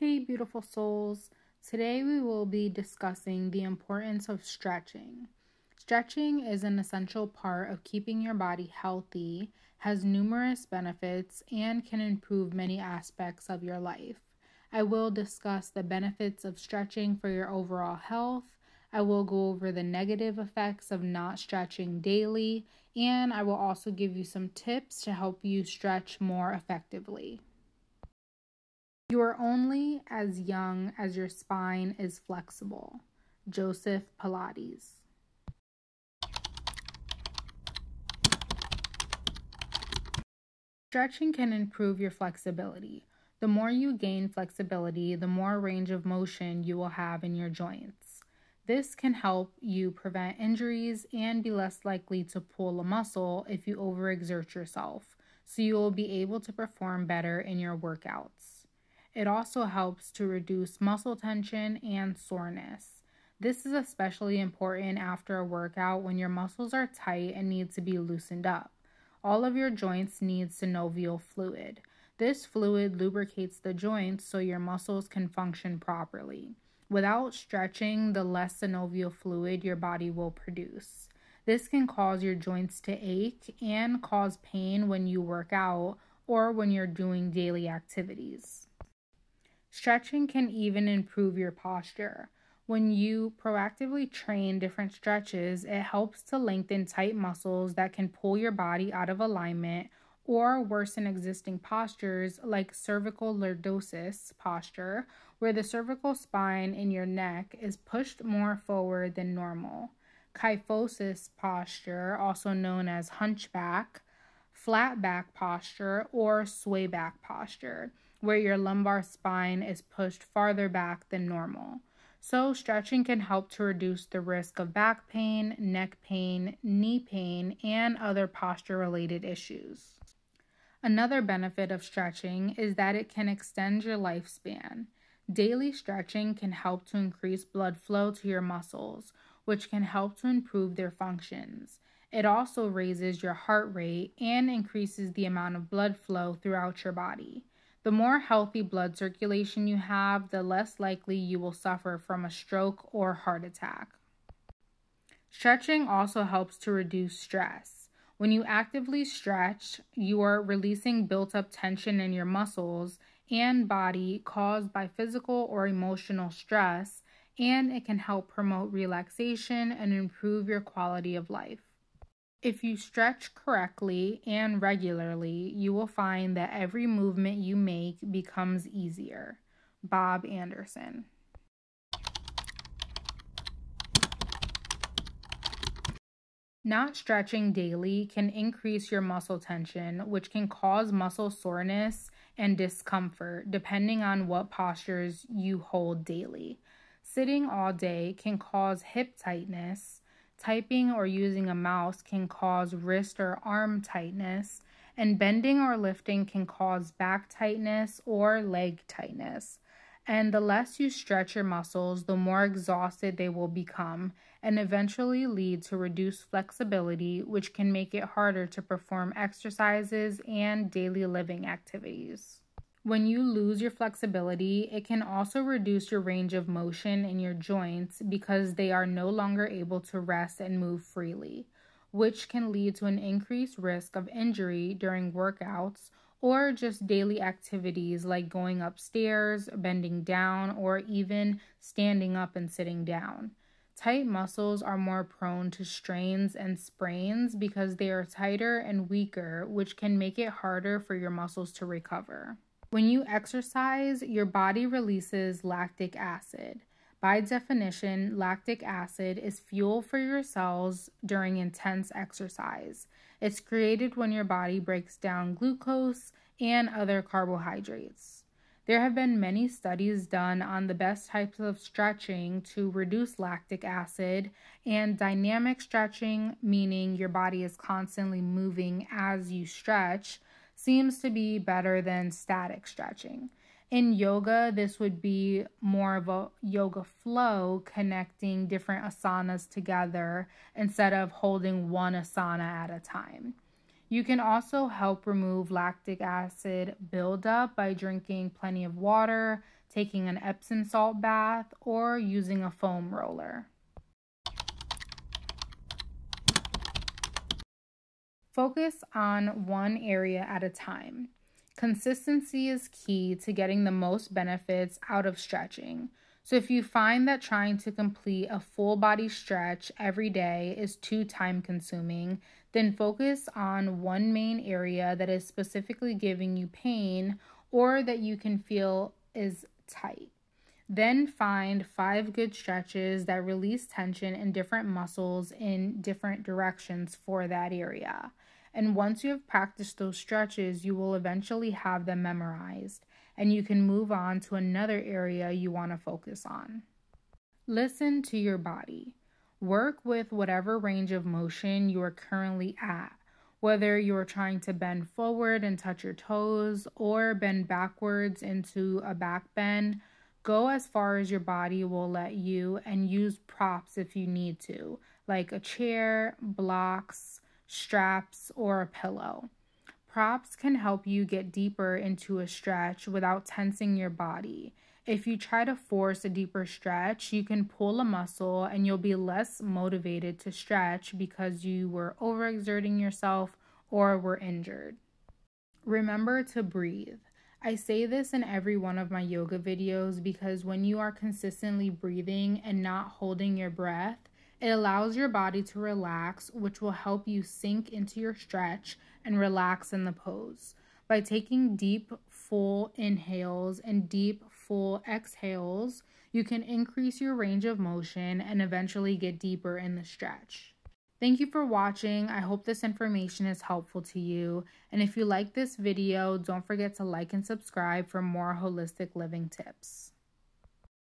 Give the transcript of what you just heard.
Hey beautiful souls, today we will be discussing the importance of stretching. Stretching is an essential part of keeping your body healthy, has numerous benefits, and can improve many aspects of your life. I will discuss the benefits of stretching for your overall health. I will go over the negative effects of not stretching daily, and I will also give you some tips to help you stretch more effectively. You are only as young as your spine is flexible. Joseph Pilates. Stretching can improve your flexibility. The more you gain flexibility, the more range of motion you will have in your joints. This can help you prevent injuries and be less likely to pull a muscle if you overexert yourself, so you will be able to perform better in your workouts. It also helps to reduce muscle tension and soreness. This is especially important after a workout when your muscles are tight and need to be loosened up. All of your joints need synovial fluid. This fluid lubricates the joints so your muscles can function properly. Without stretching, the less synovial fluid your body will produce. This can cause your joints to ache and cause pain when you work out or when you're doing daily activities. Stretching can even improve your posture. When you proactively train different stretches, it helps to lengthen tight muscles that can pull your body out of alignment or worsen existing postures like cervical lordosis posture, where the cervical spine in your neck is pushed more forward than normal. Kyphosis posture, also known as hunchback, flat back posture, or sway back posture, where your lumbar spine is pushed farther back than normal. So stretching can help to reduce the risk of back pain, neck pain, knee pain, and other posture-related issues. Another benefit of stretching is that it can extend your lifespan. Daily stretching can help to increase blood flow to your muscles, which can help to improve their functions. It also raises your heart rate and increases the amount of blood flow throughout your body. The more healthy blood circulation you have, the less likely you will suffer from a stroke or heart attack. Stretching also helps to reduce stress. When you actively stretch, you are releasing built-up tension in your muscles and body caused by physical or emotional stress, and it can help promote relaxation and improve your quality of life. If you stretch correctly and regularly, you will find that every movement you make becomes easier. Bob Anderson. Not stretching daily can increase your muscle tension, which can cause muscle soreness and discomfort depending on what postures you hold daily. Sitting all day can cause hip tightness. Typing or using a mouse can cause wrist or arm tightness. And bending or lifting can cause back tightness or leg tightness. And the less you stretch your muscles, the more exhausted they will become and eventually lead to reduced flexibility, which can make it harder to perform exercises and daily living activities. When you lose your flexibility, it can also reduce your range of motion in your joints because they are no longer able to rest and move freely, which can lead to an increased risk of injury during workouts or just daily activities like going upstairs, bending down, or even standing up and sitting down. Tight muscles are more prone to strains and sprains because they are tighter and weaker, which can make it harder for your muscles to recover. When you exercise, your body releases lactic acid. By definition, lactic acid is fuel for your cells during intense exercise. It's created when your body breaks down glucose and other carbohydrates. There have been many studies done on the best types of stretching to reduce lactic acid, and dynamic stretching, meaning your body is constantly moving as you stretch, seems to be better than static stretching. In yoga, this would be more of a yoga flow, connecting different asanas together instead of holding one asana at a time. You can also help remove lactic acid buildup by drinking plenty of water, taking an Epsom salt bath, or using a foam roller. Focus on one area at a time. Consistency is key to getting the most benefits out of stretching. So if you find that trying to complete a full body stretch every day is too time consuming, then focus on one main area that is specifically giving you pain or that you can feel is tight. Then find 5 good stretches that release tension in different muscles in different directions for that area. And once you have practiced those stretches, you will eventually have them memorized, and you can move on to another area you want to focus on. Listen to your body. Work with whatever range of motion you are currently at, whether you're trying to bend forward and touch your toes or bend backwards into a back bend. Go as far as your body will let you and use props if you need to, like a chair, blocks, straps, or a pillow. Props can help you get deeper into a stretch without tensing your body. If you try to force a deeper stretch, you can pull a muscle and you'll be less motivated to stretch because you were overexerting yourself or were injured. Remember to breathe. I say this in every one of my yoga videos because when you are consistently breathing and not holding your breath, it allows your body to relax, which will help you sink into your stretch and relax in the pose. By taking deep, full inhales and deep, full exhales, you can increase your range of motion and eventually get deeper in the stretch. Thank you for watching. I hope this information is helpful to you. And if you like this video, don't forget to like and subscribe for more holistic living tips.